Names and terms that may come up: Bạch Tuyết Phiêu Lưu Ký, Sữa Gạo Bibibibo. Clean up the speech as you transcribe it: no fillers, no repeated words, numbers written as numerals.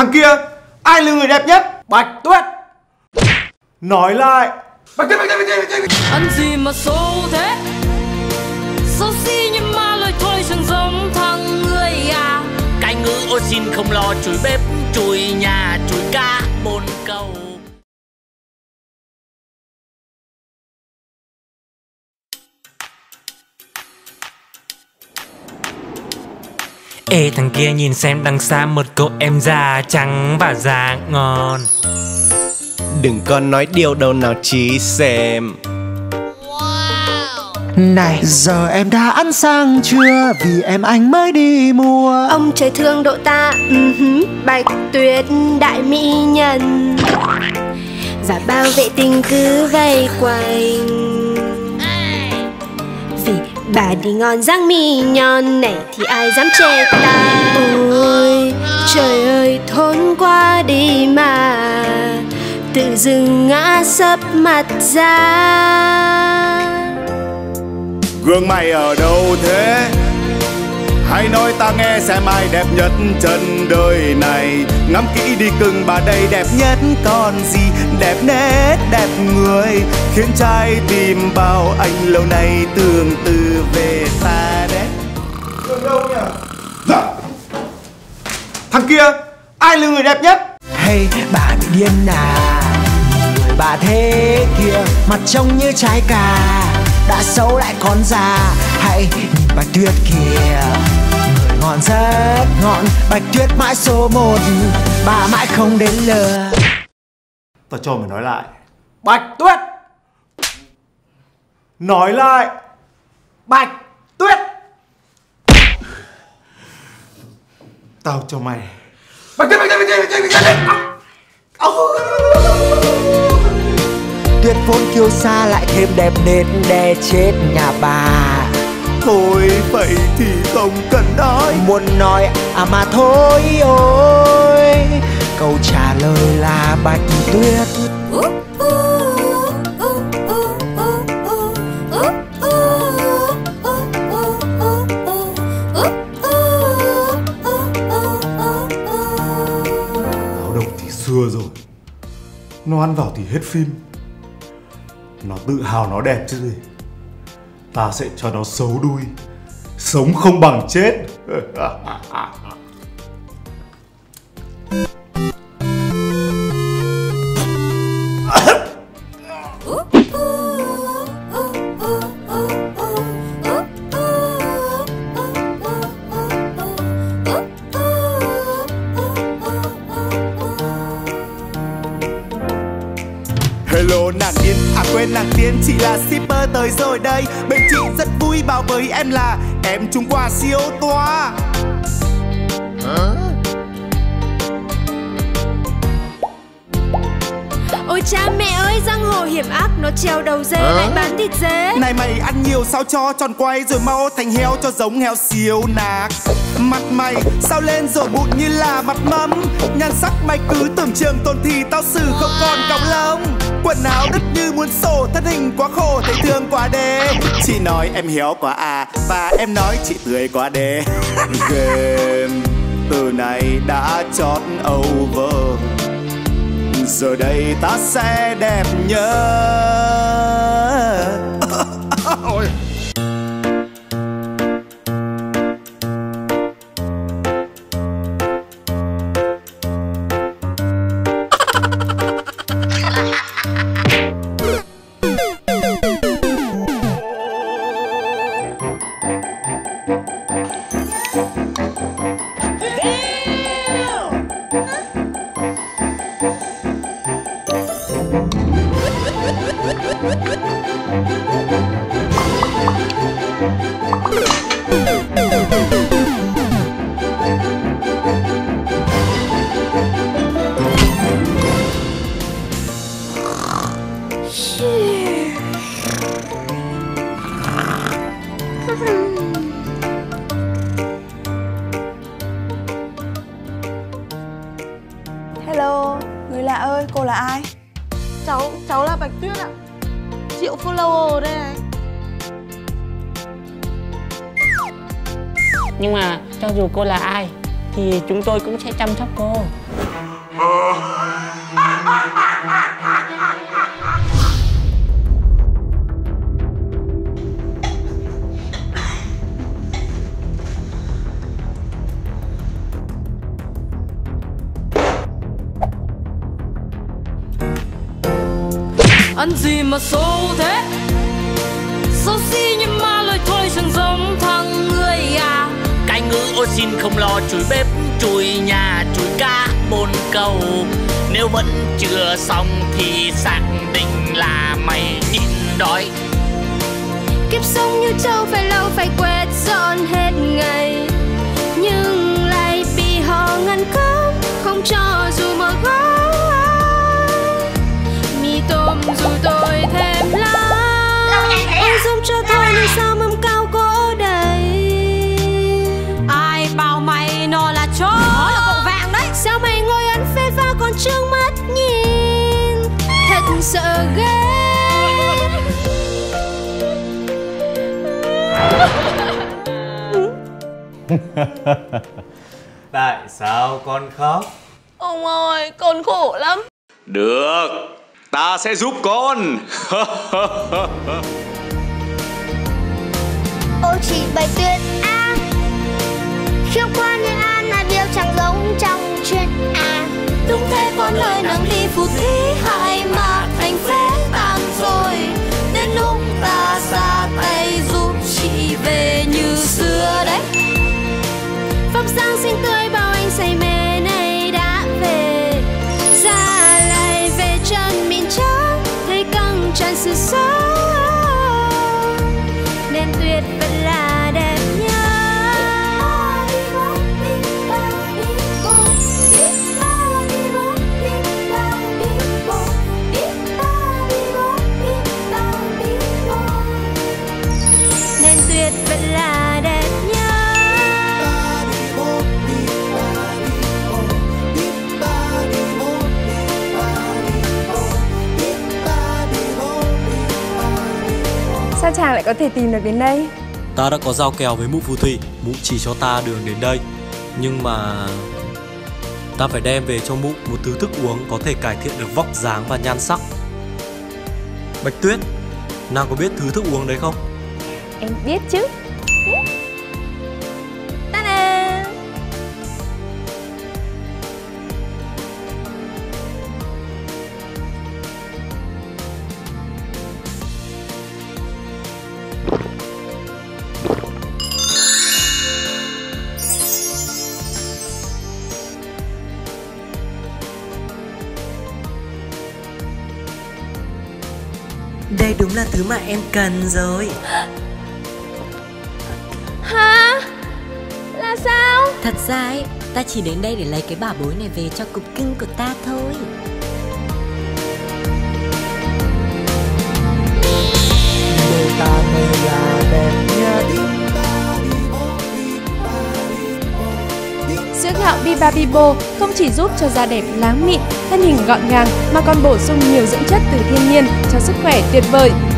Thằng kia, ai là người đẹp nhất? Bạch Tuyết. Nói lại. Bạch Tuyết, Bạch Tuyết, Bạch Tuyết. Ăn gì mà xấu thế? Xấu xí nhưng mà lời thôi chẳng giống thằng người à. Cái ngữ ô xin không lo, chùi bếp, chùi nhà, chùi cá, bồn cầu. Ê thằng kia nhìn xem đằng xa một cậu em da trắng và da ngon. Đừng có nói điều đâu nào chỉ xem. Wow. Này giờ em đã ăn sang chưa? Vì em anh mới đi mua. Ông trời thương độ ta. Bạch Tuyết đại mỹ nhân. Giả bao vệ tinh cứ vây quanh. Vì bà đi ngon răng mi nhon này thì ai dám chê ta. Ôi trời ơi thốn qua đi mà. Tự dưng ngã sấp mặt ra. Gương mày ở đâu thế? Hãy nói ta nghe xem ai đẹp nhất trên đời này. Ngắm kỹ đi cưng, bà đây đẹp nhất còn gì. Đẹp nét đẹp người, khiến trai tìm bao anh lâu nay tương tư về ta đấy. Gương đâu nhỉ? Thằng kia, ai là người đẹp nhất? Hey, bà bị điên à? Người bà thế kia, mặt trông như trái cà. Đã xấu lại còn già. Hãy nhìn Bạch Tuyết kìa. Người ngon rất ngon. Bạch Tuyết mãi số 1. Bà mãi không đến lừa. Tao cho mày nói lại. Bạch Tuyết. Nói lại. Bạch Tuyết. Tao cho mày. Bạch Tuyết, Bạch Tuyết, Bạch Tuyết, Bạch Tuyết. Tuyết vốn kiêu sa lại thêm đẹp nên đe chết nhà bà. Thôi vậy thì không cần nói. Muốn nói à mà thôi ôi. Câu trả lời là Bạch Tuyết. Áo đồng thì xưa rồi. Nó ăn vào thì hết phim. Nó tự hào nó đẹp chứ gì. Ta sẽ cho nó xấu đuôi. Sống không bằng chết. Hello nàng điên, à quên nàng điên, chị là shipper tới rồi đây. Bên chị rất vui bảo với em là em Trung Hoa siêu toa. Ôi cha mẹ ơi, giang hồ hiểm ác nó treo đầu dê lại bán thịt dê. Này mày ăn nhiều sao cho tròn quay rồi mau thành heo cho giống heo siêu nạc. Mặt mày sao lên rồi bụi như là mặt mắm. Nhan sắc mày cứ tưởng trường tồn thì tao xử không còn cọc lông. Quần áo đứt như muốn sổ, thân hình quá khổ thấy thương quá đê. Chị nói em hiếu quá à, và em nói chị tươi quá đê. Game từ này đã chót over. Giờ đây ta sẽ đẹp nhớ. Ôi. Hello, người lạ ơi, cô là ai? Cháu là Bạch Tuyết ạ. Triệu follower đây này. Nhưng mà cho dù cô là ai thì chúng tôi cũng sẽ chăm sóc cô. Ăn gì mà xấu thế, xấu xí nhưng mà lời thôi chẳng giống thằng người à. Cái ngữ ôi xin không lo, chùi bếp, chùi nhà, chùi cá, bồn cầu. Nếu vẫn chưa xong thì xác định là mày nhịn đói. Kiếp sống như trâu phải lâu phải quét dọn hết ngày, nhưng lại bị họ ngăn cấm, không cho dù một gói mì tôm dù tôi thêm lá. Ôi giống cho thôi nên sao mâm cao cỗ đầy, ai bảo mày nó là chó. Nó là cậu vàng đấy. Sao mày ngồi ăn phê pha còn trương mắt nhìn, thật sợ ghê. Tại sao con khóc? Ông ơi, con khổ lắm. Được, ta sẽ giúp con. Ô chị Bạch Tuyết à, khiêu quan nhân an là điều chẳng giống trong chuyện à. Đúng thế con ơi, nàng đi phụ thí hại mà thành phế tàn rồi. Đến lúc ta ra tay giúp chị về như xưa đấy. Phong sang xinh tươi bao anh say mê này đã về, ra lại về chân mình chắc thấy căng tràn sự sống, nên tuyệt vẫn là đẹp nhá. Nên tuyệt vẫn là đẹp nhá. Sao chàng lại có thể tìm được đến đây? Ta đã có giao kèo với mụ phù thủy, mụ chỉ cho ta đường đến đây. Nhưng mà ta phải đem về cho mụ một thứ thức uống có thể cải thiện được vóc dáng và nhan sắc. Bạch Tuyết, nàng có biết thứ thức uống đấy không? Em biết chứ. Ta-da! Đây đúng là thứ mà em cần rồi. Hả? Là sao? Thật ra ấy, ta chỉ đến đây để lấy cái bảo bối này về cho cục cưng của ta thôi. Sữa gạo Bibibibo không chỉ giúp cho da đẹp láng mịn, thân hình gọn gàng mà còn bổ sung nhiều dưỡng chất từ thiên nhiên cho sức khỏe tuyệt vời.